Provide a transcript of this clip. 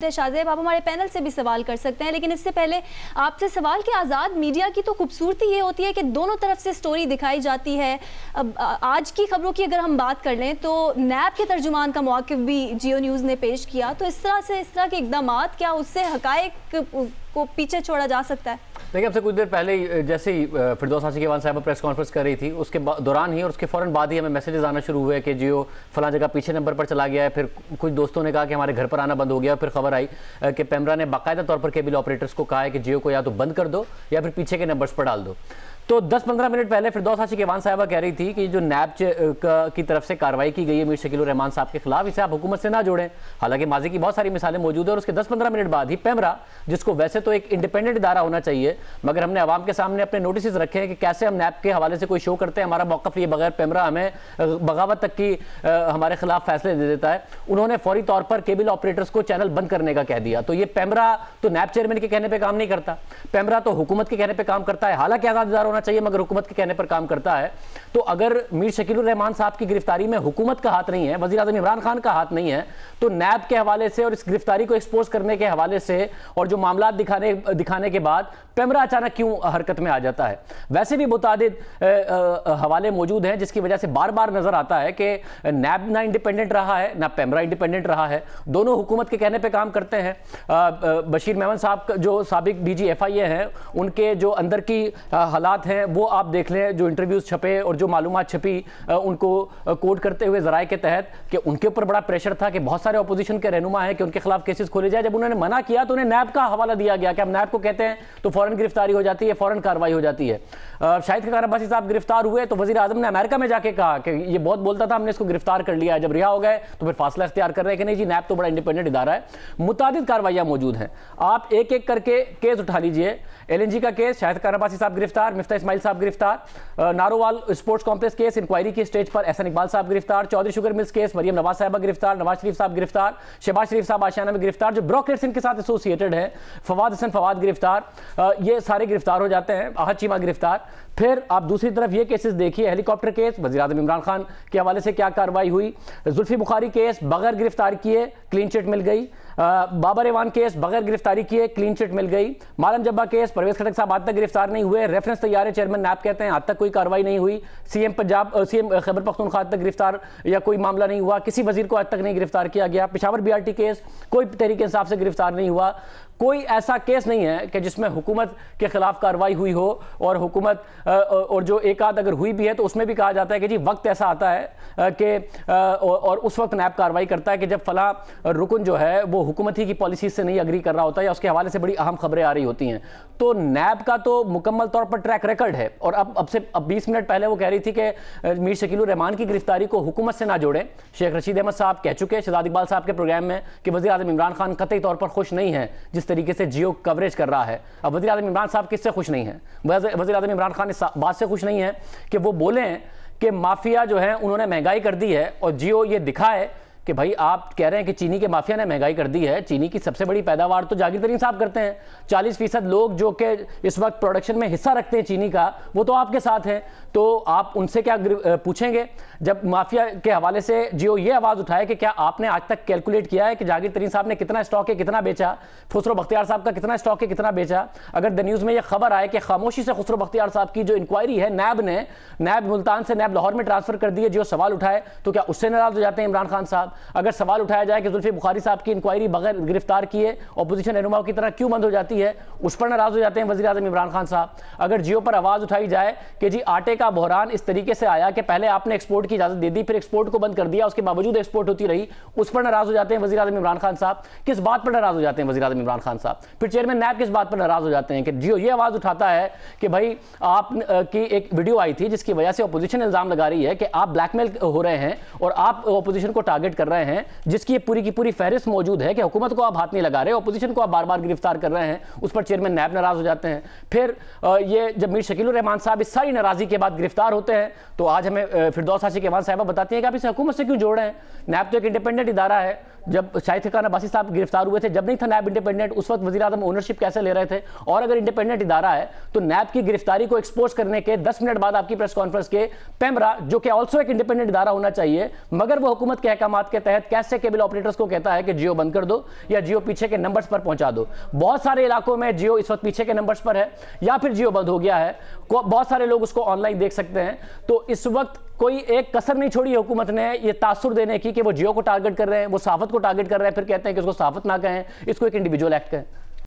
शहज़ेब, आप हमारे पैनल से भी सवाल कर सकते हैं, लेकिन इससे पहले आपसे सवाल कि आज़ाद मीडिया की तो खूबसूरती ये होती है कि दोनों तरफ से स्टोरी दिखाई जाती है। अब आज की खबरों की अगर हम बात कर लें तो नैब के तर्जुमान का मौक़िफ़ भी जियो न्यूज़ ने पेश किया, तो इस तरह के इक़दाम क्या उससे हक़ाइक़ को पीछे छोड़ा जा सकता है? देखिए, आपसे कुछ देर पहले जैसे ही फ़िरदौस आशिक़ अवान साहब प्रेस कॉन्फ्रेंस कर रही थी, उसके दौरान ही और उसके फ़ौरन बाद ही हमें मैसेजेस आना शुरू हुए कि जियो फला जगह पीछे नंबर पर चला गया है। फिर कुछ दोस्तों ने कहा कि हमारे घर पर आना बंद हो गया। फिर खबर आई कि पेमरा ने बाकायदा तौर पर केबल ऑपरेटर्स को कहा है कि जियो को या तो बंद कर दो या फिर पीछे के नंबर्स पर डाल दो। तो 10-15 मिनट पहले फ़िरदौस आशिक़ अवान साहिबा कह रही थी कि जो नैब की तरफ से कार्रवाई की गई है मीर शकीलुर रहमान साहब के खिलाफ, इसे आप हुकूमत से ना जोड़ें। हालांकि माजी की बहुत सारी मिसालें मौजूद है। और उसके 10-15 मिनट बाद ही पेमरा, जिसको वैसे तो एक इंडिपेंडेंट इदारा होना चाहिए, मगर हमने आवाम के सामने अपने नोटिस रखे हैं कि कैसे हम नैब के हवाले से कोई शो करते हैं, हमारा मौक़िफ़ लिए बगैर पेमरा हमें बगावत तक की हमारे खिलाफ फैसले दे देता है। उन्होंने फौरी तौर पर केबल ऑपरेटर्स को चैनल बंद करने का कह दिया। तो ये पेमरा तो नैब चेयरमैन के कहने पर काम नहीं करता, पेमरा तो हुकूमत के कहने पर काम करता है। हालांकि आज़ाद इदारा चाहिए मगर हुकूमत के कहने पर काम करता है। तो अगर मीर शकीलुर रहमान साहब की गिरफ्तारी में हुकूमत का हाथ नहीं है, वजीर-ए-आज़म इमरान खान का हाथ नहीं है, तो नैब के हवाले से और इस गिरफ्तारी को एक्सपोज करने के हवाले से और जो मामला दिखाने के बाद पेमरा अचानक क्यों हरकत में आ जाता है? वैसे भी मुतादिद हवाले मौजूद हैं जिसकी वजह से बार बार नजर आता है कि नैब ना इंडिपेंडेंट रहा है ना पेमरा इंडिपेंडेंट रहा है, दोनों हुकूमत के कहने पर काम करते हैं। बशीर मेमन साहब जो साबिक DG FIA हैं, उनके जो अंदर की हालात हैं वो आप देख लें, जो इंटरव्यूज छपे और जो मालूमात छपी उनको कोट करते हुए जराए के तहत कि उनके ऊपर बड़ा प्रेशर था कि बहुत सारे अपोजिशन के रहनुमा हैं कि उनके खिलाफ केसेस खोले जाए। जब उन्होंने मना किया तो उन्हें नैब का हवाला दिया गया कि हम नैब को कहते हैं तो फौरन गिरफ्तारी हो जाती है, फौरन कार्रवाई हो जाती है। शाहिद खाकान अब्बासी साहब गिरफ्तार हुए तो वज़ीर-ए-आज़म ने अमेरिका में जाके कहा कि ये बहुत बोलता था, हमने इसको गिरफ्तार कर लिया है। जब रिहा हो गए तो फिर फासला इख्तियार कर रहे हैं कि नहीं जी नैब तो बड़ा इंडिपेंडेंट इदारा है। मुतादिद कार्रवाइयाँ मौजूद हैं, आप एक एक करके केस उठा लीजिए। LNG का केस, शाहिद खाकान अब्बासी साहब गिरफ्तार, मिस्ता इस्माइल साहब गिरफ्तार, Narowal sports complex case inquiry की स्टेज पर असन इकबाल साहब गिरफ्तार, Chaudhry sugar mills case Maryam Nawaz साहबा गिरफ्तार, नवाज शरीफ साहब गिरफ्तार, शबाज शरीफ साहब आशियाना में गिरफ्तार, जो ब्रोकरेट्स इनके साथ एसोसिएटेड हैं, फवाद हसन फवाद गिरफ्तार, ये सारे गिरफ्तार हो जाते हैं, अहद चीमा गिरफ्तार। फिर आप दूसरी तरफ ये केसेस देखिए, हेलीकॉप्टर केस वज़ीर-ए-आज़म इमरान खान के हवाले से क्या कार्रवाई हुई, जुल्फिकार बुखारी केस बगैर गिरफ्तार किए क्लीन चिट मिल गई, बाबर अवान केस बगैर गिरफ्तारी किए क्लीन चिट मिल गई, मालम जब्बा केस परवेज़ खटक साहब आज तक गिरफ्तार नहीं हुए, रेफरेंस तैयार है चेयरमैन नैब कहते हैं, आज तक कोई कार्रवाई नहीं हुई, CM खैबर पख्तूनख्वा तक गिरफ्तार या कोई मामला नहीं हुआ, किसी वजीर को आज तक नहीं गिरफ्तार किया गया, पिशावर BRT केस कोई तहरीक इंसाफ से गिरफ्तार नहीं हुआ। कोई ऐसा केस नहीं है कि जिसमें हुकूमत के खिलाफ कार्रवाई हुई हो, और हुकूमत और जो एक आध अगर हुई भी है तो उसमें भी कहा जाता है कि जी वक्त ऐसा आता है कि और उस वक्त नैब कार्रवाई करता है कि जब फला रुकन जो है वो हुकूमत ही की पॉलिसी से नहीं अग्री कर रहा होता है या उसके हवाले से बड़ी अहम खबरें आ रही होती हैं। तो नैब का तो मुकम्मल तौर पर ट्रैक रिकॉर्ड है। और अब 20 मिनट पहले वो कह रही थी कि मीर शकीलुर रहमान की गिरफ्तारी को हुकूमत से ना जोड़ें। शेख रशीद अहमद साहब कह चुके हैं शहजाद इकबाल साहब के प्रोग्राम में कि वज़ीर-ए-आज़म इमरान खान कतई तौर पर खुश नहीं है जिस तरीके से जियो कवरेज कर रहा है। अब वज़ीर-ए-आज़म इमरान साहब किससे खुश नहीं है? वज़ीर-ए-आज़म इमरान खान इस बात से खुश नहीं है कि वो बोलें कि माफिया जो है उन्होंने महंगाई कर दी है, और जियो ये दिखाए कि भाई आप कह रहे हैं कि चीनी के माफिया ने महंगाई कर दी है, चीनी की सबसे बड़ी पैदावार तो जागीर तरीन साहब करते हैं, 40% लोग जो कि इस वक्त प्रोडक्शन में हिस्सा रखते हैं चीनी का वो तो आपके साथ हैं, तो आप उनसे क्या पूछेंगे? जब माफिया के हवाले से जियो ये आवाज़ उठाए कि क्या आपने आज तक कैलकुलेट किया है कि जागीर तरीन साहब ने कितना स्टॉक है कितना बेचा, खुसरो बख्तियार साहब का कितना स्टॉक है कितना बेचा? अगर द न्यूज़ में यह खबर आए कि खामोशी से खुसरो बख्तियार साहब की जो इंक्वायरी है नैब ने, नैब मुल्तान से नैब लाहौर में ट्रांसफर कर दी है, जियो सवाल उठाए तो क्या उससे नाराज़ हो जाते हैं इमरान खान साहब? अगर सवाल उठाया जाए कि जुल्फिकार बुखारी साहब की इंक्वायरी बगैर गिरफ्तार किए अपोजिशन रहनुमाओं की तरह क्यों बंद हो जाती है, उस पर नाराज हो जाते हैं वज़ीर-ए-आज़म इमरान खान साहब। अगर जियो पर आवाज़ उठाई जाए कि जी आटे का बहरान इस तरीके से आया कि पहले आपने एक्सपोर्ट की इजाज़त दे दी फिर एक्सपोर्ट को बंद कर दिया, उसके बावजूद एक्सपोर्ट होती रही, उस पर नाराज हो जाते हैं वज़ीर-ए-आज़म इमरान खान साहब। किस बात पर नाराज हो जाते हैं वज़ीर-ए-आज़म इमरान खान साहब? फिर चेयरमैन नैब किस बात पर नाराज हो जाते हैं कि जियो ये आवाज़ उठाता है कि भाई आपकी एक वीडियो आई थी जिसकी वजह से अपोजिशन इल्ज़ाम लगा रही है कि आप ब्लैकमेल हो रहे हैं और आप अपोजिशन को टारगेट कर रहे हैं, जिसकी ये पूरी की पूरी फहरिस्त मौजूद है कि हुकूमत को आप हाथ नहीं लगा रहे, अपोजिशन को आप बार-बार गिरफ्तार कर रहे हैं, उस पर चेयरमैन नैब नाराज हो जाते हैं। फिर ये जब मीर शकीलुर रहमान साहब इस सारी नाराजगी के बाद गिरफ्तार होते हैं तो आज हमें फ़िरदौस आशिक़ अवान साहिबा बताती हैं कि आप इसे हुकूमत से क्यों जोड़ रहे हैं, नैब तो एक इंडिपेंडेंट इदारा है, जब शाहिद खाकान अब्बासी साहब गिरफ्तार हुए थे, जब नहीं था नैब इंडिपेंडेंट, उस वक्त वजीर-ए-आज़म ओनरशिप कैसे ले रहे थे। और अगर इंडिपेंडेंट इदारा है तो नैब की गिरफ्तारी को एक्सपोज करने के 10 मिनट बाद आपकी प्रेस कॉन्फ्रेंस के पेमरा, जो कि ऑल्सो एक इंडिपेंडेंट इदारा होना चाहिए, मगर वो हुकूमत के अहकाम के तहत कैसे केबल ऑपरेटर्स को कहता है कि जियो बंद कर दो या जियो पीछे के नंबर्स पर पहुंचा दो। बहुत सारे इलाकों में जियो इस वक्त पीछे के नंबर्स पर है या फिर जियो बंद हो गया है, बहुत सारे लोग उसको ऑनलाइन देख सकते हैं। तो इस वक्त कोई एक कसर नहीं छोड़ी है हुकूमत ने ये तासुर देने की कि वो जियो को टारगेट कर रहे हैं, वो सहाफत को टारगेट कर रहे हैं, फिर कहते हैं कि उसको सहाफत ना कहें, इसको एक इंडिविजुअल एक्ट कहें।